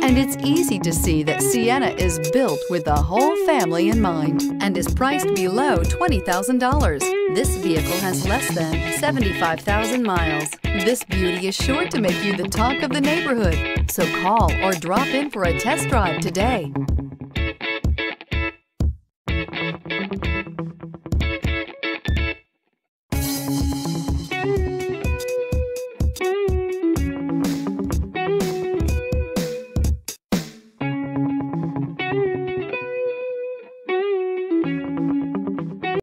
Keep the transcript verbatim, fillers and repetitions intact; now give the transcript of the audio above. and it's easy to see that Sienna is built with the whole family in mind and is priced below twenty thousand dollars. This vehicle has less than seventy-five thousand miles. This beauty is sure to make you the talk of the neighborhood, so call or drop in for a test drive today.